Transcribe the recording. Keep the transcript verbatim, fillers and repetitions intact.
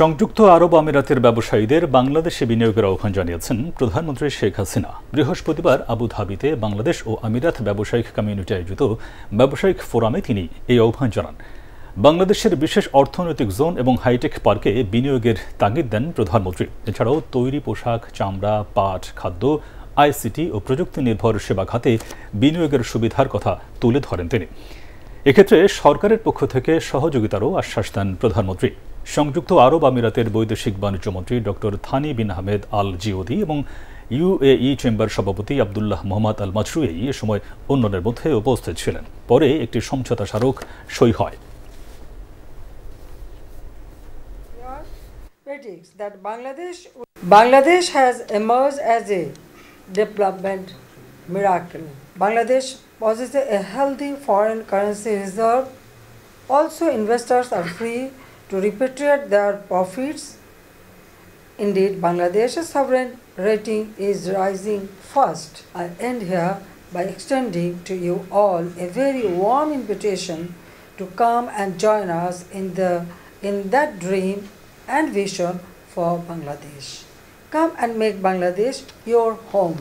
সংযুক্ত আরব আমিরাতের ব্যবসায়ীদের বাংলাদেশে বিনিয়োগের আহ্বান জানিয়েছেন প্রধানমন্ত্রী শেখ হাসিনা। বৃহস্পতিবার আবুধাবিতে বাংলাদেশ ও আমিরাত ব্যবসায়িক কমিউনিটি আয়োজিত ব্যবসায়িক ফোরামে তিনি এই আহ্বান জানান। বাংলাদেশের বিশেষ অর্থনৈতিক জোন এবং হাইটেক পার্কে বিনিয়োগের তাগিদ দেন প্রধানমন্ত্রী। এছাড়াও তৈরি পোশাক, চামড়া, পাট, খাদ্য, আইসিটি ও প্রযুক্তি নির্ভর সেবা খাতে বিনিয়োগের সুবিধার কথা তুলে ধরেন তিনি। এক্ষেত্রে সরকারের পক্ষ থেকে সহযোগিতারও আশ্বাস দেন প্রধানমন্ত্রী। সংযুক্ত আরব আমিরাতের বৈদেশিক বাণিজ্য মন্ত্রী doctor Thani bin Ahmed Al Zeyoudi এবং ইউএই চেম্বার সভাপতি আবদুল্লাহ মোহাম্মদ আল মাজরুই এ সময় অন্যদের মধ্যে উপস্থিত ছিলেন। পরে একটি সমঝোতা স্মারক সই হয়। Bangladesh has emerged as a development miracle. Bangladesh possesses a healthy foreign currency reserve. Also, investors are free to repatriate their profits. Indeed, Bangladesh's sovereign rating is rising fast. I end here by extending to you all a very warm invitation to come and join us in the in that dream and vision for Bangladesh. Come and make Bangladesh your home.